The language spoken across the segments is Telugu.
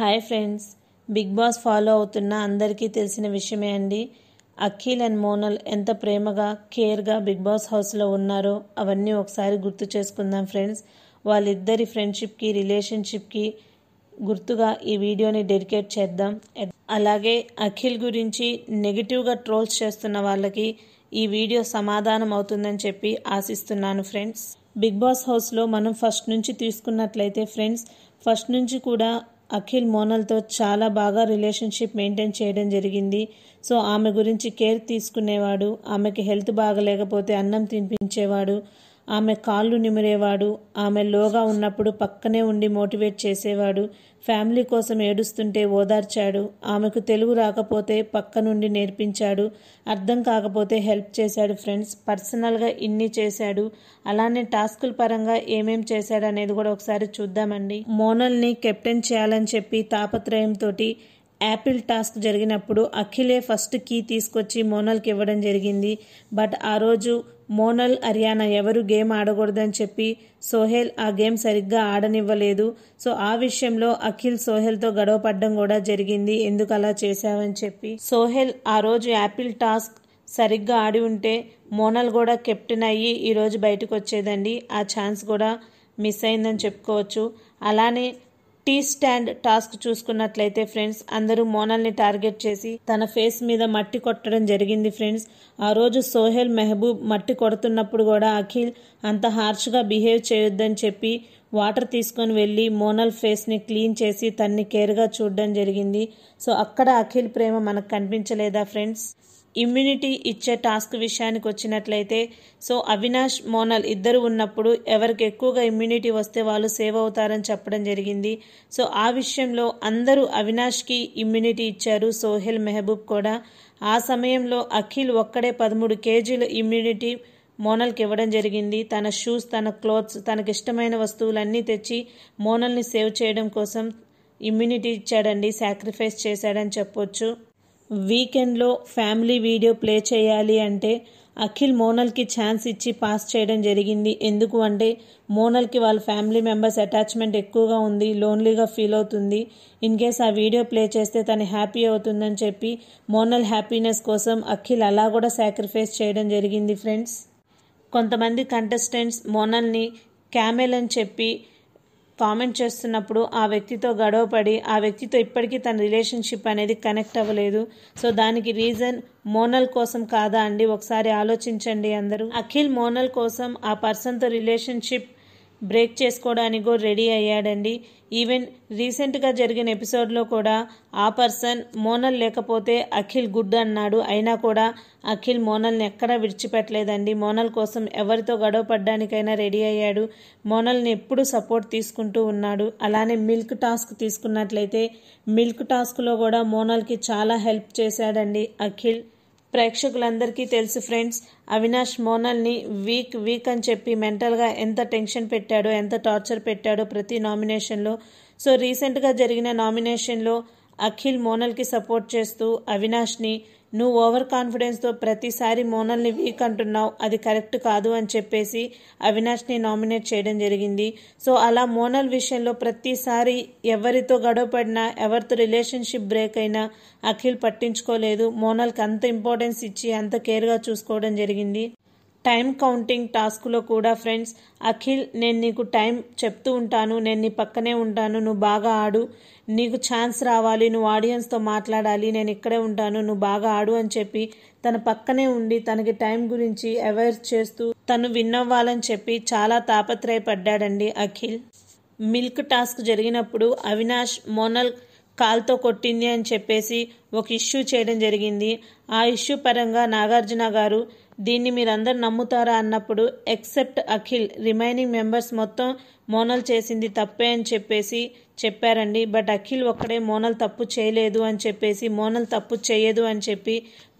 Hi friends, big boss follow అవుతున్న అందరికీ తెలిసిన విషయమే అండి. అఖిల్ అండ్ మోనల్ ఎంత ప్రేమగా కేర్గా బిగ్ బాస్ హౌస్లో ఉన్నారో అవన్నీ ఒకసారి గుర్తు చేసుకుందాం ఫ్రెండ్స్. వాళ్ళిద్దరి ఫ్రెండ్షిప్కి రిలేషన్షిప్కి గుర్తుగా ఈ వీడియోని డెడికేట్ చేద్దాం. అలాగే అఖిల్ గురించి నెగిటివ్గా ట్రోల్స్ చేస్తున్న వాళ్ళకి ఈ వీడియో సమాధానం అవుతుందని చెప్పి ఆశిస్తున్నాను ఫ్రెండ్స్. బిగ్ బాస్ హౌస్లో మనం ఫస్ట్ నుంచి తీసుకున్నట్లయితే ఫ్రెండ్స్, ఫస్ట్ నుంచి కూడా అఖిల్ మోనల్తో చాలా బాగా రిలేషన్షిప్ మెయింటైన్ చేయడం జరిగింది. సో ఆమె గురించి కేర్ తీసుకునేవాడు, ఆమెకి హెల్త్ బాగలేకపోతే అన్నం తినిపించేవాడు, ఆమె కాళ్ళు నిమిరేవాడు, ఆమె లోగా ఉన్నప్పుడు పక్కనే ఉండి మోటివేట్ చేసేవాడు, ఫ్యామిలీ కోసం ఏడుస్తుంటే ఓదార్చాడు, ఆమెకు తెలుగు రాకపోతే పక్క నుండి నేర్పించాడు, అర్థం కాకపోతే హెల్ప్ చేశాడు ఫ్రెండ్స్. పర్సనల్గా ఇన్ని చేశాడు. అలానే టాస్కుల పరంగా ఏమేం చేశాడు అనేది కూడా ఒకసారి చూద్దామండి. మోనల్ని కెప్టెన్ చేయాలని చెప్పి తాపత్రయంతో యాపిల్ టాస్క్ జరిగినప్పుడు అఖిలే ఫస్ట్ కీ తీసుకొచ్చి మోనల్కి ఇవ్వడం జరిగింది. బట్ ఆ రోజు మోనల్, అరియానా ఎవరు గేమ్ ఆడకూడదని చెప్పి సోహెల్ ఆ గేమ్ సరిగ్గా ఆడనివ్వలేదు. సో ఆ విషయంలో అఖిల్ సోహెల్తో గొడవ పడడం కూడా జరిగింది, ఎందుకు అలా చేశావని చెప్పి. సోహెల్ ఆ రోజు యాపిల్ టాస్క్ సరిగ్గా ఆడి ఉంటే మోనల్ కూడా కెప్టెన్ అయ్యి ఈరోజు బయటకు వచ్చేదండి. ఆ ఛాన్స్ కూడా మిస్ అయిందని చెప్పుకోవచ్చు. అలానే టీ స్టాండ్ టాస్క్ చూసుకున్నట్లయితే ఫ్రెండ్స్, అందరూ మోనల్ని టార్గెట్ చేసి తన ఫేస్ మీద మట్టి కొట్టడం జరిగింది ఫ్రెండ్స్. ఆ రోజు సోహెల్, మెహబూబ్ మట్టి కొడుతున్నప్పుడు కూడా అఖిల్ అంత హార్ష్గా బిహేవ్ చేయొద్దని చెప్పి వాటర్ తీసుకొని వెళ్ళి మోనల్ ఫేస్ని క్లీన్ చేసి తన్ని కేర్గా చూడడం జరిగింది. సో అక్కడ అఖిల్ ప్రేమ మనకు కనిపించలేదా ఫ్రెండ్స్. ఇమ్యూనిటీ ఇచ్చే టాస్క్ విషయానికి వచ్చినట్లయితే, సో అవినాష్, మోనల్ ఇద్దరు ఉన్నప్పుడు ఎవరికి ఎక్కువగా ఇమ్యూనిటీ వస్తే వాళ్ళు సేవ్ అవుతారని చెప్పడం జరిగింది. సో ఆ విషయంలో అందరూ అవినాష్కి ఇమ్యూనిటీ ఇచ్చారు, సోహెల్, మెహబూబ్ కూడా. ఆ సమయంలో అఖిల్ ఒక్కడే 13 కేజీల ఇమ్యూనిటీ మోనల్కి ఇవ్వడం జరిగింది. తన షూస్, తన క్లోత్స్, తనకిష్టమైన వస్తువులన్నీ తెచ్చి మోనల్ని సేవ్ చేయడం కోసం ఇమ్యూనిటీ ఇచ్చాడండి, సాక్రిఫైస్ చేశాడని చెప్పొచ్చు. వీకెండ్లో ఫ్యామిలీ వీడియో ప్లే చేయాలి అంటే అఖిల్ మోనల్కి ఛాన్స్ ఇచ్చి పాస్ చేయడం జరిగింది. ఎందుకు అంటే మోనల్కి వాళ్ళ ఫ్యామిలీ మెంబర్స్ అటాచ్మెంట్ ఎక్కువగా ఉంది, లోన్లీగా ఫీల్ అవుతుంది. ఇన్ కేస్ ఆ వీడియో ప్లే చేస్తే తను హ్యాపీ అవుతుందని చెప్పి మోనల్ హ్యాపీనెస్ కోసం అఖిల్ అలా కూడా సాక్రిఫైస్ చేయడం జరిగింది ఫ్రెండ్స్. కొంతమంది కంటెస్టెంట్స్ మోనల్ని క్యామెల్ అని చెప్పి కామెంట్ చేస్తున్నప్పుడు ఆ వ్యక్తితో గొడవపడి ఆ వ్యక్తితో ఇప్పటికీ తన రిలేషన్షిప్ అనేది కనెక్ట్ అవ్వలేదు. సో దానికి రీజన్ మోనల్ కోసం కాదా అండి, ఒకసారి ఆలోచించండి అందరూ. అఖిల్ మోనల్ కోసం ఆ పర్సన్తో రిలేషన్షిప్ బ్రేక్ చేసుకోవడానికి కూడా రెడీ అయ్యాడండి. ఈవెన్ రీసెంట్గా జరిగిన ఎపిసోడ్లో కూడా ఆ పర్సన్ మోనల్ లేకపోతే అఖిల్ గుడ్ అన్నాడు, అయినా కూడా అఖిల్ మోనల్ని ఎక్కడా విడిచిపెట్టలేదండి. మోనల్ కోసం ఎవరితో గొడవ పడ్డానికైనా రెడీ అయ్యాడు, మోనల్ని ఎప్పుడూ సపోర్ట్ తీసుకుంటూ ఉన్నాడు. అలానే మిల్క్ టాస్క్ తీసుకున్నట్లయితే, మిల్క్ టాస్క్లో కూడా మోనల్కి చాలా హెల్ప్ చేశాడండి అఖిల్. ప్రేక్షకులందరికీ తెలుసు ఫ్రెండ్స్, అవినాష్ మోనల్ని వీక్ వీక్ అని చెప్పి మెంటల్గా ఎంత టెన్షన్ పెట్టాడో, ఎంత టార్చర్ పెట్టాడో ప్రతి నామినేషన్లో. సో రీసెంట్గా జరిగిన నామినేషన్లో అఖిల్ మోనల్కి సపోర్ట్ చేస్తూ అవినాష్ని, నువ్వు ఓవర్ కాన్ఫిడెన్స్తో ప్రతిసారి మోనల్ని వీక్ అంటున్నావు, అది కరెక్ట్ కాదు అని చెప్పేసి అవినాష్ని నామినేట్ చేయడం జరిగింది. సో అలా మోనల్ విషయంలో ప్రతిసారి ఎవరితో గొడవపడినా, ఎవరితో రిలేషన్షిప్ బ్రేక్ అయినా అఖిల్ పట్టించుకోలేదు, మోనల్కి అంత ఇంపార్టెన్స్ ఇచ్చి అంత కేర్గా చూసుకోవడం జరిగింది. టైం కౌంటింగ్ టాస్క్లో కూడా ఫ్రెండ్స్, అఖిల్, నేను నీకు టైం చెప్తూ ఉంటాను, నేను నీ పక్కనే ఉంటాను, నువ్వు బాగా ఆడు, నీకు ఛాన్స్ రావాలి, నువ్వు ఆడియన్స్తో మాట్లాడాలి, నేను ఇక్కడే ఉంటాను, నువ్వు బాగా ఆడు అని చెప్పి తన పక్కనే ఉండి తనకి టైం గురించి అవేర్ చేస్తూ తను విన్నవ్వాలని చెప్పి చాలా తాపత్రయపడ్డాడండి అఖిల్. మిల్క్ టాస్క్ జరిగినప్పుడు అవినాష్ మోనల్ కాల్తో కొట్టింది అని చెప్పేసి ఒక ఇష్యూ చేయడం జరిగింది. ఆ ఇష్యూ పరంగా నాగార్జున గారు, దీన్ని మీరందరూ నమ్ముతారా అన్నప్పుడు, ఎక్సెప్ట్ అఖిల్, రిమైనింగ్ మెంబర్స్ మొత్తం మోనల్ చేసింది తప్పే అని చెప్పేసి చెప్పారండి. బట్ అఖిల్ ఒక్కడే మోనల్ తప్పు చేయలేదు అని చెప్పేసి, మోనల్ తప్పు చేయదు అని చెప్పి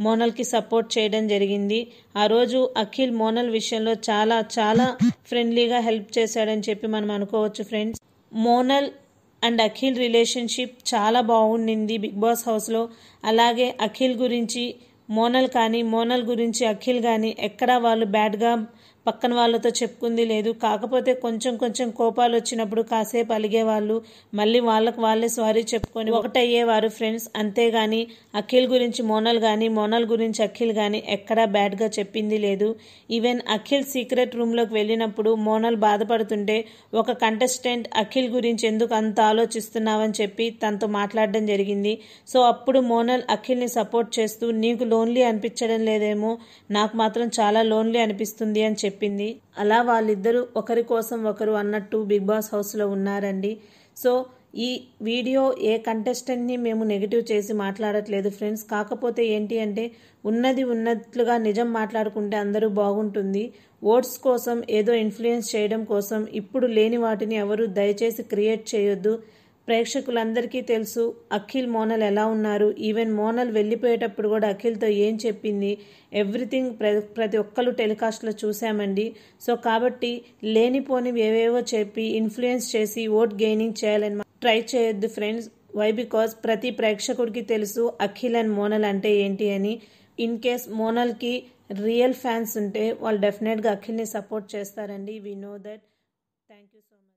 మోనల్కి సపోర్ట్ చేయడం జరిగింది. ఆ రోజు అఖిల్ మోనల్ విషయంలో చాలా చాలా ఫ్రెండ్లీగా హెల్ప్ చేశాడని చెప్పి మనం అనుకోవచ్చు friends. Monal and Akhil relationship చాలా బాగుండింది బిగ్ బాస్ హౌస్లో. అలాగే అఖిల్ గురించి మోనల్ కానీ, మోనల్ గురించి అఖిల్ కానీ ఎక్కడా వాళ్ళు బ్యాడ్గా పక్కన వాళ్ళతో చెప్పుకుంది లేదు. కాకపోతే కొంచెం కొంచెం కోపాలు వచ్చినప్పుడు కాసేపు అలిగేవాళ్ళు, మళ్ళీ వాళ్ళకు వాళ్ళే సారీ చెప్పుకొని ఒకటయ్యేవారు ఫ్రెండ్స్. అంతేగాని అఖిల్ గురించి మోనాల్ కానీ, మోనాల్ గురించి అఖిల్ కానీ ఎక్కడా బ్యాడ్గా చెప్పింది లేదు. ఈవెన్ అఖిల్ సీక్రెట్ రూమ్లోకి వెళ్ళినప్పుడు మోనాల్ బాధపడుతుంటే ఒక కంటెస్టెంట్ అఖిల్ గురించి ఎందుకు అంత ఆలోచిస్తున్నావని చెప్పి తనతో మాట్లాడడం జరిగింది. సో అప్పుడు మోనాల్ అఖిల్ని సపోర్ట్ చేస్తూ నీకు లోన్లీ అనిపించడం లేదేమో, నాకు మాత్రం చాలా లోన్లీ అనిపిస్తుంది అని చెప్పింది. అలా వాళ్ళిద్దరూ ఒకరి కోసం ఒకరు అన్నట్టు బిగ్ బాస్ హౌస్లో ఉన్నారండి. సో ఈ వీడియో ఏ కంటెస్టెంట్ని మేము నెగిటివ్ చేసి మాట్లాడట్లేదు ఫ్రెండ్స్. కాకపోతే ఏంటి అంటే ఉన్నది ఉన్నట్లుగా నిజం మాట్లాడుకుంటే అందరూ బాగుంటుంది. ఓట్స్ కోసం ఏదో ఇన్ఫ్లుయెన్స్ చేయడం కోసం ఇప్పుడు లేని వాటిని ఎవరు దయచేసి క్రియేట్ చేయొద్దు. ప్రేక్షకులందరికీ తెలుసు అఖిల్ మోనాల్ ఎలా ఉన్నారు. ఈవెన్ మోనాల్ వెళ్ళిపోయేటప్పుడు కూడా అఖిల్తో ఏం చెప్పింది ఎవ్రీథింగ్ ప్రతి ఒక్కరు టెలికాస్ట్లో చూసామండి. సో కాబట్టి లేనిపోనివి ఏవేవో చెప్పి ఇన్ఫ్లుయెన్స్ చేసి ఓట్ గెయినింగ్ చేయాలని ట్రై చేయొద్దు ఫ్రెండ్స్. వై? బికాజ్ ప్రతి ప్రేక్షకుడికి తెలుసు అఖిల్ అండ్ మోనాల్ అంటే ఏంటి అని. ఇన్ కేస్ మోనాల్కి రియల్ ఫ్యాన్స్ ఉంటే వాళ్ళు డెఫినెట్గా అఖిల్ని సపోర్ట్ చేస్తారండి. We know that. Thank you so much.